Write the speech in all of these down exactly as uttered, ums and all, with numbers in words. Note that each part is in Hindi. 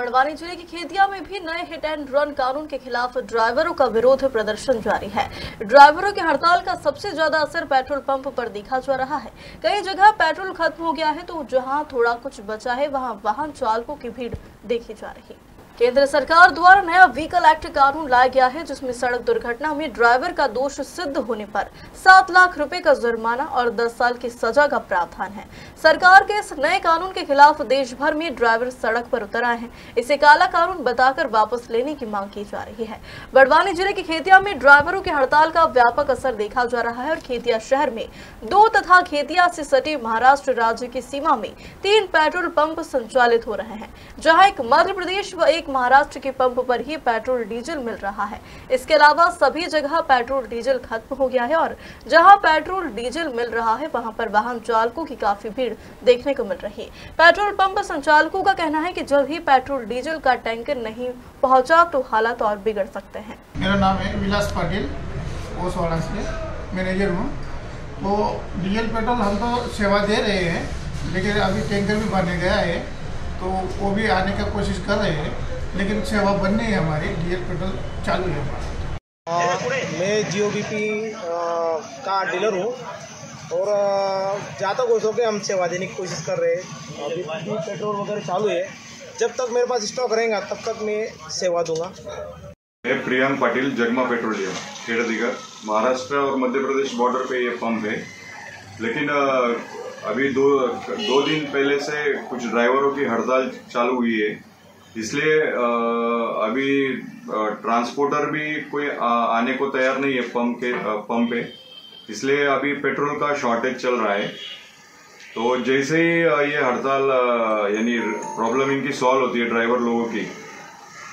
बड़वानी जिले की खेतिया में भी नए हिट एंड रन कानून के खिलाफ ड्राइवरों का विरोध प्रदर्शन जारी है। ड्राइवरों की हड़ताल का सबसे ज्यादा असर पेट्रोल पंप पर देखा जा रहा है। कई जगह पेट्रोल खत्म हो गया है तो जहां थोड़ा कुछ बचा है वहां वाहन चालकों की भीड़ देखी जा रही है। केंद्र सरकार द्वारा नया व्हीकल एक्ट कानून लाया गया है, जिसमें सड़क दुर्घटना में ड्राइवर का दोष सिद्ध होने पर सात लाख रुपए का जुर्माना और दस साल की सजा का प्रावधान है। सरकार के इस नए कानून के खिलाफ देश भर में ड्राइवर सड़क पर उतर आए हैं। इसे काला कानून बताकर वापस लेने की मांग की जा रही है। बड़वानी जिले की खेतिया में ड्राइवरों की हड़ताल का व्यापक असर देखा जा रहा है और खेतिया शहर में दो तथा खेतिया से सटे महाराष्ट्र राज्य की सीमा में तीन पेट्रोल पंप संचालित हो रहे हैं, जहाँ एक मध्य प्रदेश व एक महाराष्ट्र के पंप पर ही पेट्रोल डीजल मिल रहा है। इसके अलावा सभी जगह पेट्रोल डीजल खत्म हो गया है और जहां पेट्रोल डीजल मिल रहा है वहां पर वाहन चालकों की काफी भीड़ देखने को मिल रही है। पेट्रोल पंप संचालकों का कहना है कि जल्द ही पेट्रोल डीजल का टैंकर नहीं पहुंचा तो हालात और बिगड़ सकते हैं। मेरा नाम है विलास पाटिल, मैनेजर हूँ। तो डीजल पेट्रोल हम तो सेवा दे रहे हैं, लेकिन अभी टैंकर भी बने गया है तो वो भी आने का कोशिश कर रहे हैं, लेकिन सेवा बन नहीं है हमारी, डीजल पेट्रोल चालू है हमारा। मैं जीओबीपी का डीलर हूँ और ज़्यादा खुश होकर हम सेवा देने की कोशिश कर रहे हैं। अभी भी पेट्रोल वगैरह चालू है, जब तक मेरे पास स्टॉक रहेगा तब तक मैं सेवा दूंगा। मैं प्रियांक पाटिल, जर्मा पेट्रोलियम, खेड़ दिगर। महाराष्ट्र और मध्य प्रदेश बॉर्डर पर ये पंप है, लेकिन अभी दो दो दिन पहले से कुछ ड्राइवरों की हड़ताल चालू हुई है, इसलिए अभी ट्रांसपोर्टर भी कोई आने को तैयार नहीं है पंप के पंप पे, इसलिए अभी पेट्रोल का शॉर्टेज चल रहा है। तो जैसे ही ये हड़ताल यानी प्रॉब्लम इनकी सॉल्व होती है ड्राइवर लोगों की,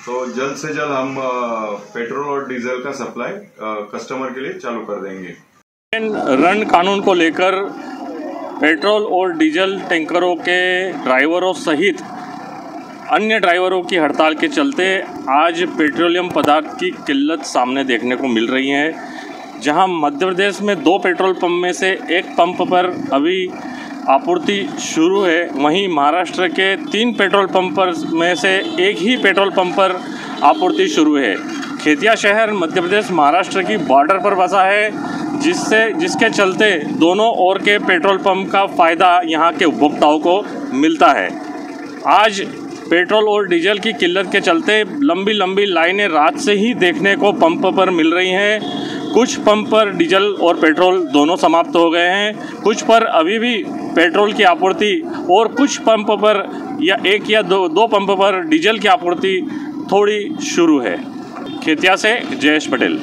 तो जल्द से जल्द हम पेट्रोल और डीजल का सप्लाई कस्टमर के लिए चालू कर देंगे। रन कानून को लेकर पेट्रोल और डीजल टैंकरों के ड्राइवरों सहित अन्य ड्राइवरों की हड़ताल के चलते आज पेट्रोलियम पदार्थ की किल्लत सामने देखने को मिल रही है, जहां मध्य प्रदेश में दो पेट्रोल पंप में से एक पंप पर अभी आपूर्ति शुरू है, वहीं महाराष्ट्र के तीन पेट्रोल पंप पर में से एक ही पेट्रोल पंप पर आपूर्ति शुरू है। खेतिया शहर मध्य प्रदेश महाराष्ट्र की बॉर्डर पर बसा है, जिससे जिसके चलते दोनों ओर के पेट्रोल पंप का फ़ायदा यहां के उपभोक्ताओं को मिलता है। आज पेट्रोल और डीजल की किल्लत के चलते लंबी लंबी लाइनें रात से ही देखने को पंप पर मिल रही हैं। कुछ पंप पर डीजल और पेट्रोल दोनों समाप्त हो गए हैं, कुछ पर अभी भी पेट्रोल की आपूर्ति और कुछ पंप पर या एक या दो दो पंप पर डीजल की आपूर्ति थोड़ी शुरू है। खेतिया से जयेश पटेल।